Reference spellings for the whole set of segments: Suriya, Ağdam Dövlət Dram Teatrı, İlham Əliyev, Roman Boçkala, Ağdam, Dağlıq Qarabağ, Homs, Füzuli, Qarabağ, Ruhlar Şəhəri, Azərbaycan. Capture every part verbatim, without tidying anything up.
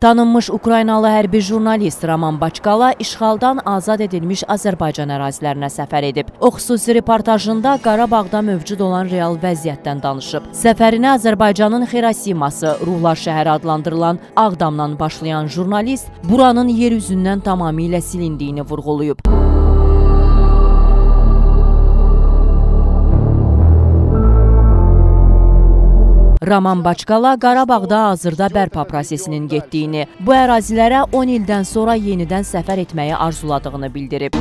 Tanınmış Ukraynalı hərbi jurnalist Roman Boçkala işğaldan azad edilmiş Azərbaycan ərazilərinə səfər edib. O xüsusi reportajında Qarabağda mövcud olan real vəziyyətdən danışıb. Səfərinə Azərbaycanın Xerasiması, Ruhlar Şəhəri adlandırılan Ağdamdan başlayan jurnalist buranın yer üzündən tamamilə silindiyini vurğulayıb. Roman Boçkala Qarabağda hazırda bərpa prosesinin getdiyini, bu ərazilərə on ildən sonra yenidən səfər etməyi arzuladığını bildirib.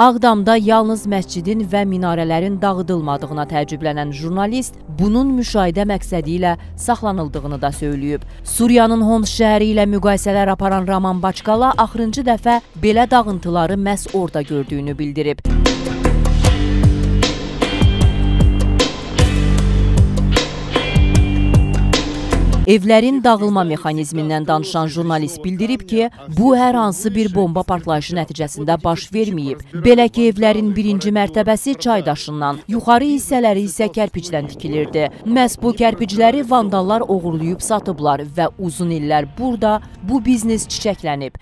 Ağdamda yalnız məscidin və minarələrin dağıdılmadığına təəccüblənən jurnalist bunun müşahidə məqsədi ilə saxlanıldığını da söyləyib. Suriyanın Homs şəhəri ilə müqayisələr aparan Roman Boçkala axırıncı dəfə belə dağıntıları məhz orada gördüyünü bildirib. Evlərin dağılma mexanizmindən danışan jurnalist bildirib ki, bu hər hansı bir bomba partlayışı nəticəsində baş verməyib. Belə ki, evlərin birinci mərtəbəsi çaydaşından, yuxarı hissələri isə kərpicdən tikilirdi. Məhz bu kərpicləri vandallar oğurlayıb satıblar və uzun illər burada bu biznes çiçəklənib.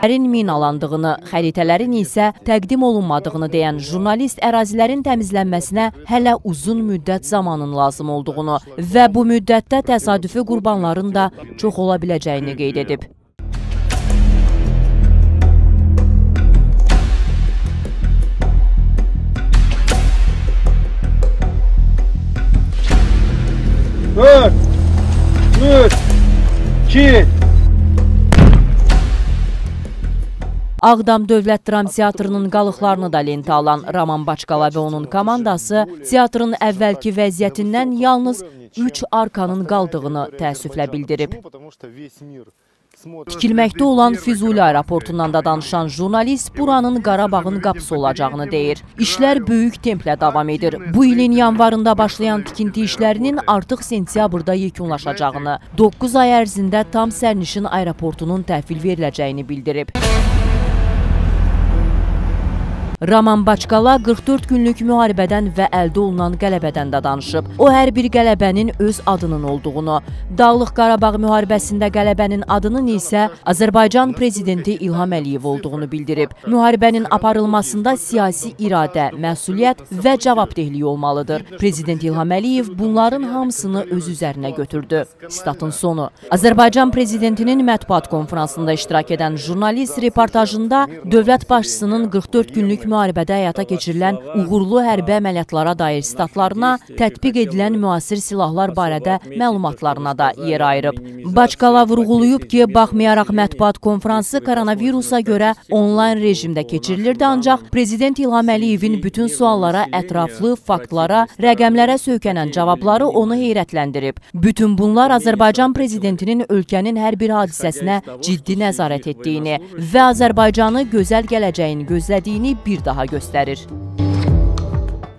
Ərazilərin minalandığını, xəritələrin isə təqdim olunmadığını deyən jurnalist ərazilərin təmizlənməsinə hələ uzun müddət zamanın lazım olduğunu və bu müddətdə təsadüfi qurbanların da çox ola biləcəyini qeyd edib. dörd, üç, iki Ağdam Dövlət Dram Teatrının qalıqlarını da lentə alan Roman Boçkala və onun komandası teatrın əvvəlki vəziyyətindən yalnız üç arkanın qaldığını təəssüflə bildirib. Tikilməkdə olan Füzuli aeroportundan da danışan jurnalist buranın Qarabağın qapısı olacağını deyir. İşlər böyük templə davam edir. Bu ilin yanvarında başlayan tikinti işlərinin artıq sentyabrda yekunlaşacağını, doqquz ay ərzində tam sərnişin aeroportunun təhvil veriləcəyini bildirib. Roman Boçkala qırx dörd günlük müharibədən və əldə olunan qələbədən də danışıb. O, hər bir qələbənin öz adının olduğunu, Dağlıq Qarabağ müharibəsində qələbənin adının isə Azərbaycan prezidenti İlham Əliyev olduğunu bildirib. Müharibənin aparılmasında siyasi iradə, məsuliyyət və cavabdehliyi olmalıdır. Prezident İlham Əliyev bunların hamısını öz üzərinə götürdü. Statın sonu. Azərbaycan prezidentinin mətbuat konferansında iştirak edən jurnalist reportajında dövlət başçısının qırx dörd günlük müharibədə həyata keçirilən uğurlu hərbi əməliyyatlara dair statlarına, tətbiq edilən müasir silahlar barədə məlumatlarına da yer ayırıb. Boçkala vurğulayıb ki, baxmayaraq mətbuat konfransı koronavirusa görə onlayn rejimdə keçirilirdi, ancaq Prezident İlham Əliyevin bütün suallara ətraflı, faktlara, rəqəmlərə söykənən cavabları onu heyrətləndirib. Bütün bunlar Azərbaycan Prezidentinin ölkənin hər bir hadisəsinə ciddi nəzarət etdiyini və Azərbaycanı gözəl gələcəyin gözlədiyini bir daha göstərir.